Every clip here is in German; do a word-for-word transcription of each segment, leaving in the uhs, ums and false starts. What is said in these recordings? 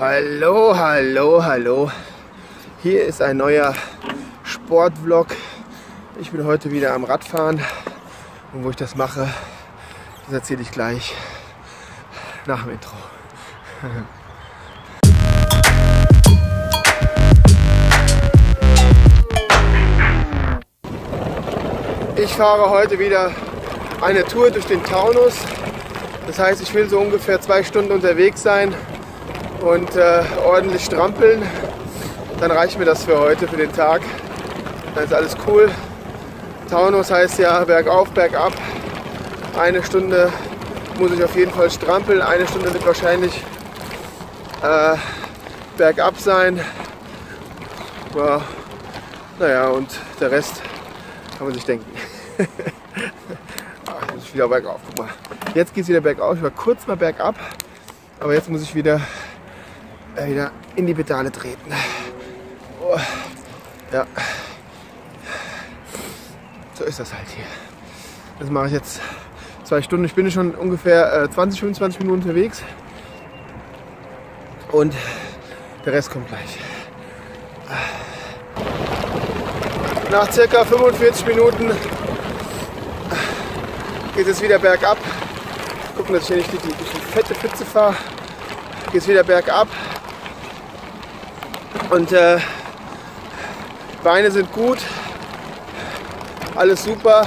Hallo, hallo, hallo. Hier ist ein neuer Sportvlog. Ich bin heute wieder am Radfahren. Und wo ich das mache, das erzähle ich gleich nach dem Intro. Ich fahre heute wieder eine Tour durch den Taunus. Das heißt, ich will so ungefähr zwei Stunden unterwegs sein und äh, ordentlich strampeln. Dann reicht mir das für heute, für den Tag. Dann ist alles cool. Taunus heißt ja bergauf, bergab. Eine Stunde muss ich auf jeden Fall strampeln. Eine Stunde wird wahrscheinlich äh, bergab sein. Ja, naja, und der Rest kann man sich denken. Ah, jetzt muss ich wieder bergauf. Guck mal. Jetzt geht es wieder bergauf. Ich war kurz mal bergab. Aber jetzt muss ich wieder, äh, wieder in die Pedale treten. Oh, ja. So ist das halt hier. Das mache ich jetzt zwei Stunden. Ich bin schon ungefähr äh, zwanzig, fünfundzwanzig Minuten unterwegs. Und der Rest kommt gleich. Nach circa fünfundvierzig Minuten geht es wieder bergab. Gucken, dass ich hier nicht die, die, die fette Pfütze fahre. Geht es wieder bergab. Und äh, Beine sind gut. Alles super.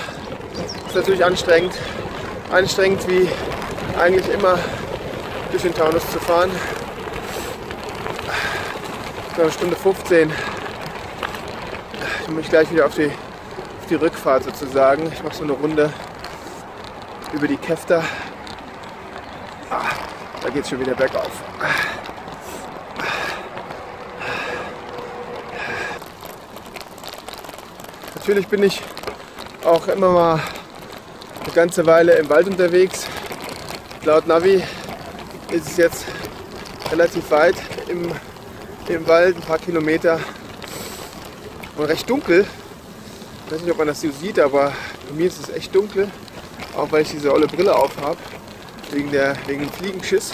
Ist natürlich anstrengend. Anstrengend wie eigentlich immer durch den Taunus zu fahren. So eine Stunde fünfzehn. Ich muss gleich wieder auf die, auf die Rückfahrt sozusagen. Ich mache so eine Runde über die Kefta. Ah, da geht es schon wieder bergauf. Natürlich bin ich auch immer mal eine ganze Weile im Wald unterwegs. Laut Navi ist es jetzt relativ weit im, im Wald, ein paar Kilometer. Und recht dunkel. Ich weiß nicht, ob man das so sieht, aber bei mir ist es echt dunkel. Auch weil ich diese olle Brille auf habe. Wegen, der, wegen dem Fliegenschiss.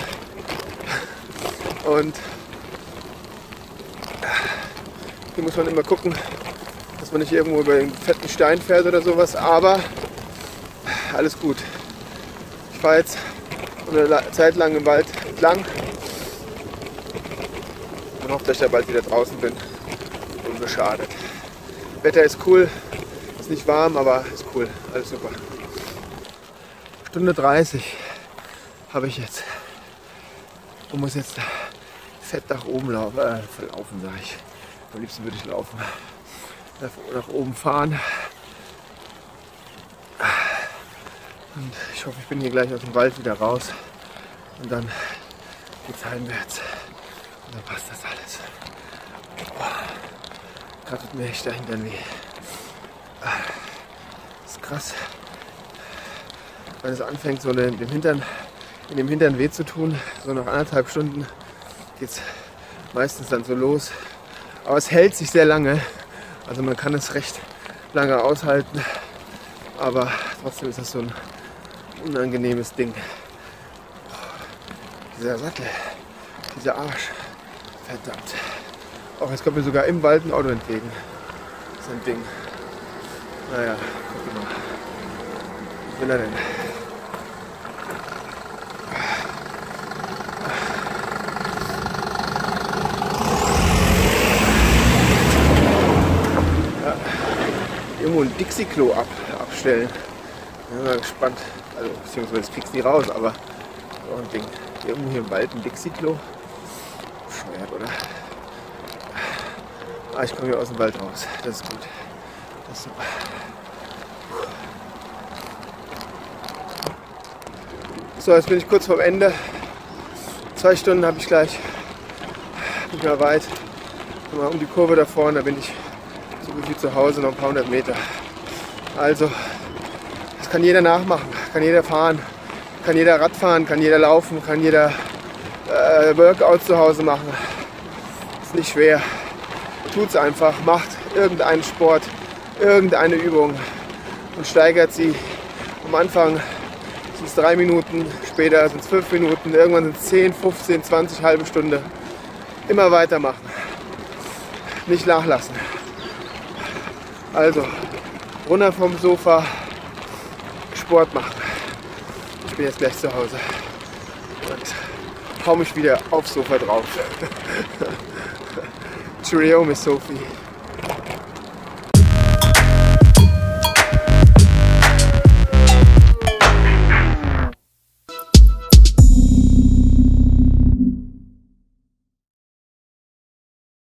Und hier muss man immer gucken, dass man nicht irgendwo über den fetten Stein fährt oder sowas, aber alles gut. Ich fahre jetzt eine Zeit lang im Wald entlang und hoffe, dass ich da bald wieder draußen bin. Unbeschadet. Wetter ist cool, ist nicht warm, aber ist cool. Alles super. Stunde dreißig. Habe ich jetzt und muss jetzt fett nach oben laufen, äh, verlaufen sage ich. Am liebsten würde ich laufen, nach oben fahren. Und ich hoffe, ich bin hier gleich aus dem Wald wieder raus und dann geht's heimwärts und dann passt das alles. Oh, gerade tut mir echt der Hintern weh. Das ist krass, wenn es anfängt so dem Hintern in dem Hintern weh zu tun. So nach anderthalb Stunden geht es meistens dann so los. Aber es hält sich sehr lange. Also man kann es recht lange aushalten. Aber trotzdem ist das so ein unangenehmes Ding. Dieser Sattel, dieser Arsch. Verdammt. Auch jetzt kommt mir sogar im Wald ein Auto entgegen. Das ist ein Ding. Naja, guck mal. Was will er denn? Irgendwo ein Dixiklo ab, abstellen. Ich bin mal gespannt. Also, beziehungsweise das kriegst du nie raus, aber auch ein Ding. Irgendwo hier im Wald ein Dixiklo. Bescheuert, oder? Ah, ich komme hier aus dem Wald raus. Das ist gut. Das ist super. So, jetzt bin ich kurz vorm Ende. Zwei Stunden habe ich gleich. Nicht mehr weit. Mal um die Kurve da vorne, da bin ich so wie zu Hause, noch ein paar hundert Meter. Also, das kann jeder nachmachen, kann jeder fahren, kann jeder Radfahren, kann jeder laufen, kann jeder äh, Workout zu Hause machen. Ist nicht schwer. Tut's einfach, macht irgendeinen Sport, irgendeine Übung und steigert sie. Am Anfang sind es drei Minuten, später sind es fünf Minuten, irgendwann sind es zehn, fünfzehn, zwanzig, halbe Stunde. immer weitermachen, nicht nachlassen. Also runter vom Sofa, Sport machen. Ich bin jetzt gleich zu Hause und hau mich wieder aufs Sofa drauf. Cheerio, Miss Sophie.